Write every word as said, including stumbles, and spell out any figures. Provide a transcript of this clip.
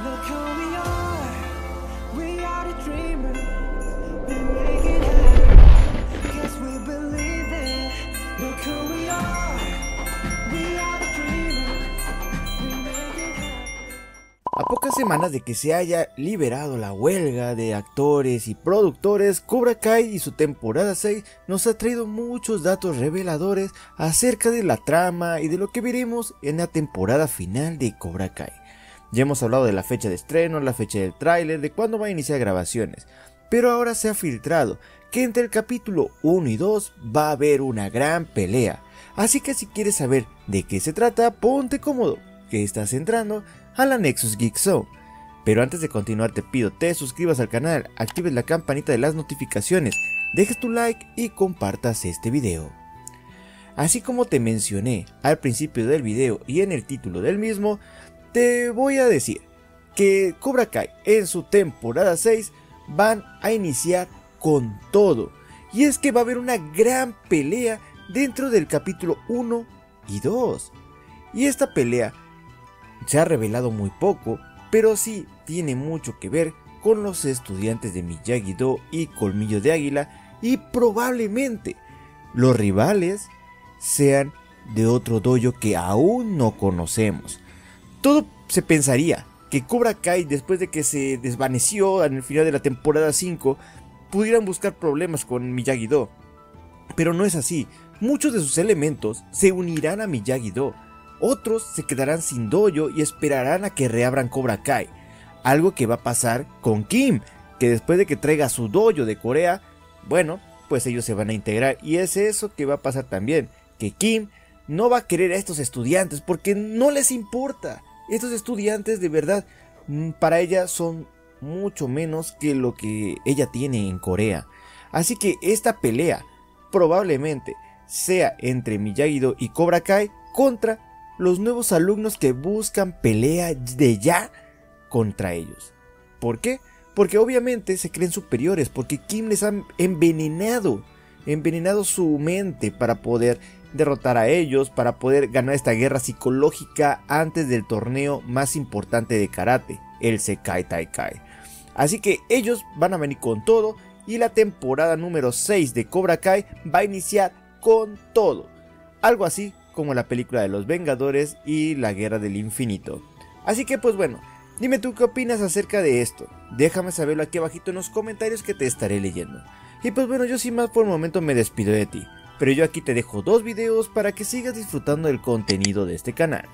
A pocas semanas de que se haya liberado la huelga de actores y productores, Cobra Kai y su temporada seis nos ha traído muchos datos reveladores acerca de la trama y de lo que veremos en la temporada final de Cobra Kai. Ya hemos hablado de la fecha de estreno, la fecha del tráiler, de cuándo va a iniciar grabaciones, pero ahora se ha filtrado que entre el capítulo uno y dos va a haber una gran pelea, así que si quieres saber de qué se trata, ponte cómodo, que estás entrando a la Nexus Geek Zone. Pero antes de continuar te pido te suscribas al canal, actives la campanita de las notificaciones, dejes tu like y compartas este video. Así como te mencioné al principio del video y en el título del mismo, te voy a decir que Cobra Kai en su temporada seis van a iniciar con todo, y es que va a haber una gran pelea dentro del capítulo uno y dos, y esta pelea se ha revelado muy poco, pero sí tiene mucho que ver con los estudiantes de Miyagi-Do y Colmillo de Águila, y probablemente los rivales sean de otro dojo que aún no conocemos. Todo se pensaría que Cobra Kai, después de que se desvaneció en el final de la temporada cinco, pudieran buscar problemas con Miyagi-Do, pero no es así. Muchos de sus elementos se unirán a Miyagi-Do, otros se quedarán sin dojo y esperarán a que reabran Cobra Kai, algo que va a pasar con Kim, que después de que traiga su dojo de Corea, bueno, pues ellos se van a integrar, y es eso que va a pasar también, que Kim no va a querer a estos estudiantes porque no les importa. Estos estudiantes de verdad para ella son mucho menos que lo que ella tiene en Corea, así que esta pelea probablemente sea entre Miyagi-Do y Cobra Kai contra los nuevos alumnos que buscan pelea de ya contra ellos. ¿Por qué? Porque obviamente se creen superiores, porque Kim les ha envenenado, envenenado su mente para poder derrotar a ellos, para poder ganar esta guerra psicológica antes del torneo más importante de karate, el Sekai Tai Kai. Así que ellos van a venir con todo, y la temporada número seis de Cobra Kai va a iniciar con todo, algo así como la película de los Vengadores y la Guerra del Infinito. Así que pues bueno, dime tú qué opinas acerca de esto, déjame saberlo aquí abajito en los comentarios que te estaré leyendo. Y pues bueno, yo sin más por el momento me despido de ti, pero yo aquí te dejo dos videos para que sigas disfrutando del contenido de este canal.